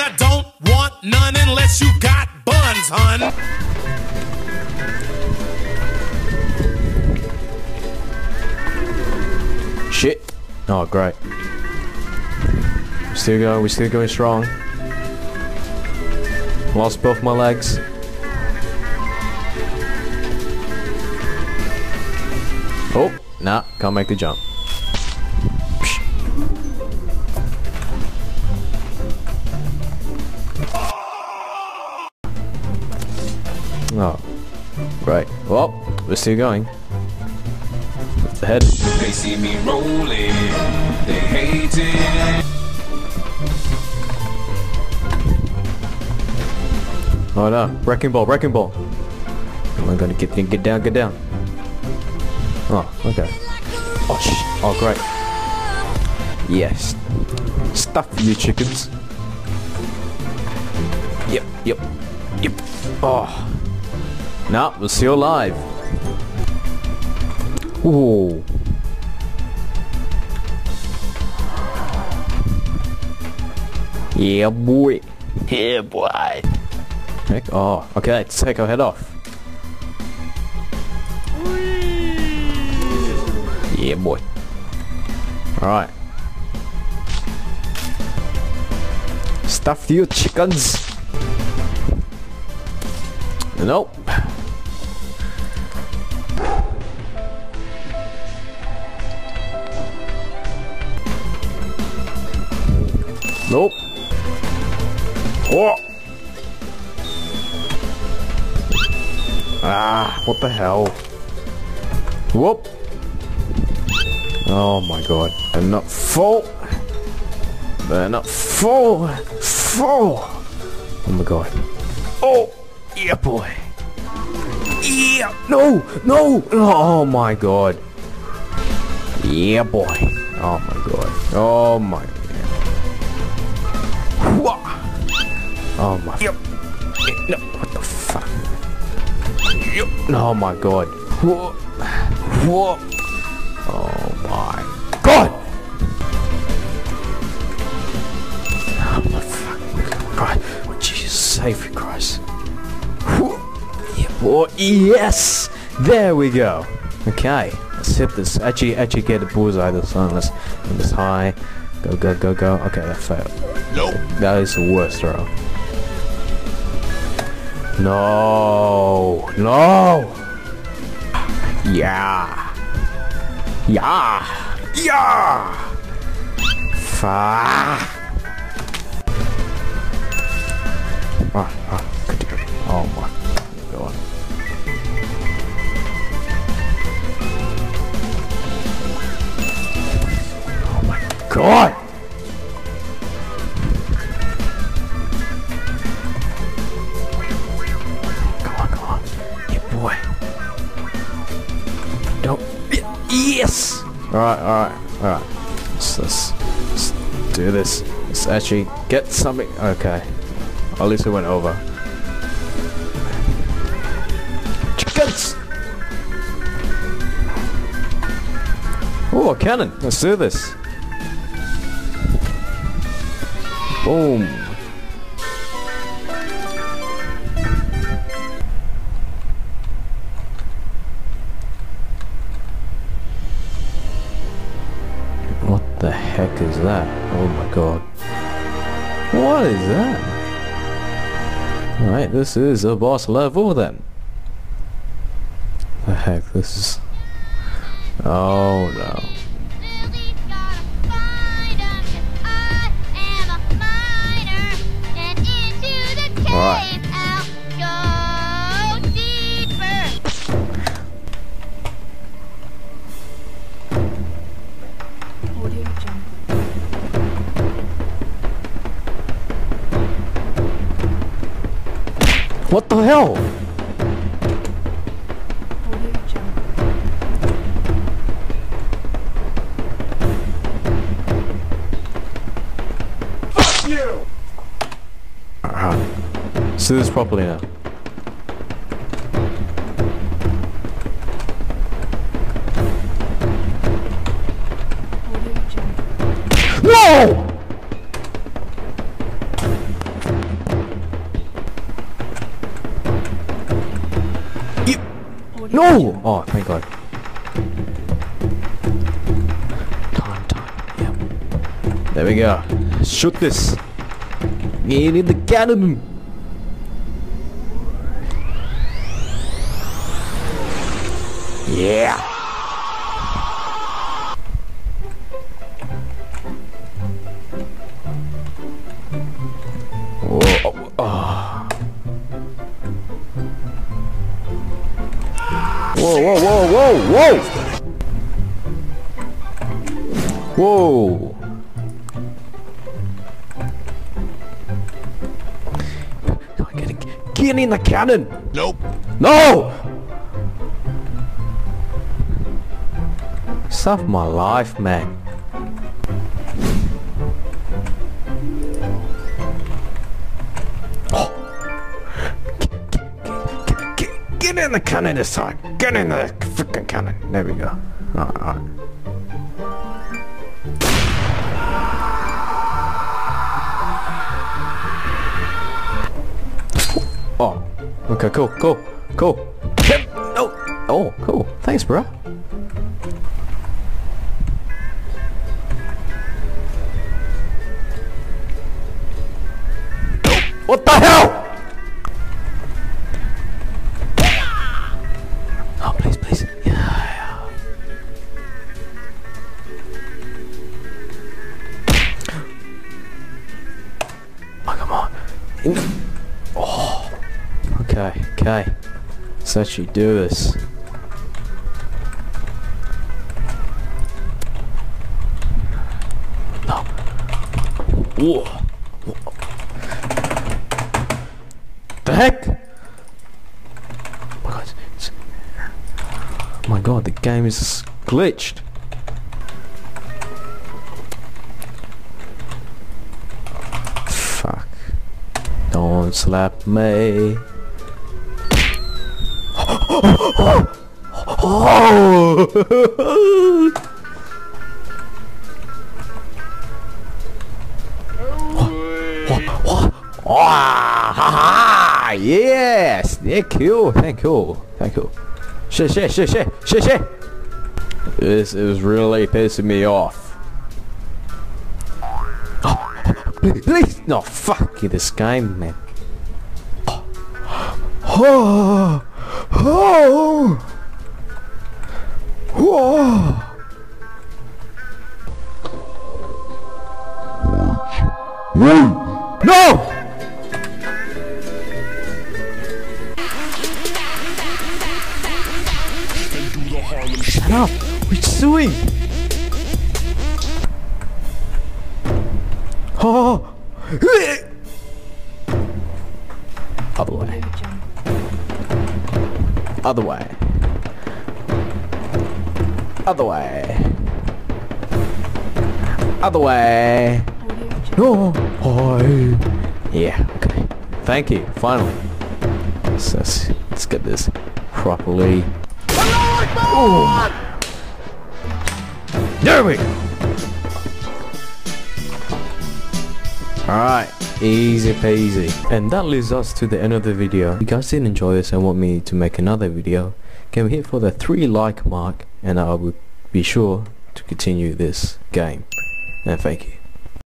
I don't want none unless you got buns, hun. Shit. Oh, great. We're still going strong. Lost both my legs. Oh, nah, can't make the jump. Oh, right. Well, we're still going. The head. They see me rolling. They hate it. Oh no! Wrecking ball! Wrecking ball! Am I gonna get down? Get down! Oh, okay. Oh shit! Oh great! Yes. Stuff you chickens. Yep. Yep. Yep. Oh. Now, we'll see you live. Ooh. Yeah, boy. Yeah, boy. Heck, oh, okay, let's take our head off. Yeah, boy. Alright. Stuff you chickens. Nope. Nope. Oh. Ah, what the hell? Whoop. Oh my god. And not fall. They're not fall. Fall. Oh my god. Oh, yeah, boy. Yeah. No, no. Oh my god. Yeah, boy. Oh my god. Oh my god. Oh my. Yep. No. What the fuck? Yep. Oh my god. Whoa. Whoa. Oh my god. Oh my fucking god. Oh, Jesus, save you, Christ. Whoa. Yeah, oh, yes. There we go. Okay. Let's hit this. Actually get a bullseye this time. This high. Go, go, go, go. Okay, that failed. Nope. That is the worst throw. No. No. Yeah. Yeah. Yeah. Fuck. Oh my god. Oh my god. Yes! Alright, alright, alright. Let's do this. Let's actually get something. Okay. At least it went over. Chickens! Oh, a cannon! Let's do this. Boom. The heck is that? Oh my god. What is that? Alright, this is a boss level then. The heck, this is... Oh no. Alright. What the hell? Fuck you! Alright. Let's do this properly now. No! No! Oh, thank God. Time. Yep. There we go. Shoot this. You need the cannon. Yeah. Whoa. Oh. Oh. Whoa, whoa, whoa, whoa, whoa. Whoa. Get in the cannon. Nope. No. Save my life, man. Oh. Get in the cannon this time. Get in the freaking cannon. There we go. All right. Oh, okay, cool. Yep. Oh, cool. Thanks, bro. What the hell? Oh, please. Yeah. Oh, come on. Okay, let's actually do this. No. Whoa. The heck? Oh my God, the game is glitched. Fuck. Don't slap me. Oh! Ha! Yes! Thank you. Shit. This is really pissing me off. Oh, please, no, fuck you, this game, man. Oh! Oh! Whoa! No! Shut up! We're suing! Oh! Other way. No. Oh. Yeah. Okay. Thank you. Finally. Let's get this properly. Oh. There we go. All right. Easy peasy. And that leads us to the end of the video. If you guys did enjoy this and want me to make another video, can we hit for the 3 like mark and I will be sure to continue this game. And thank you.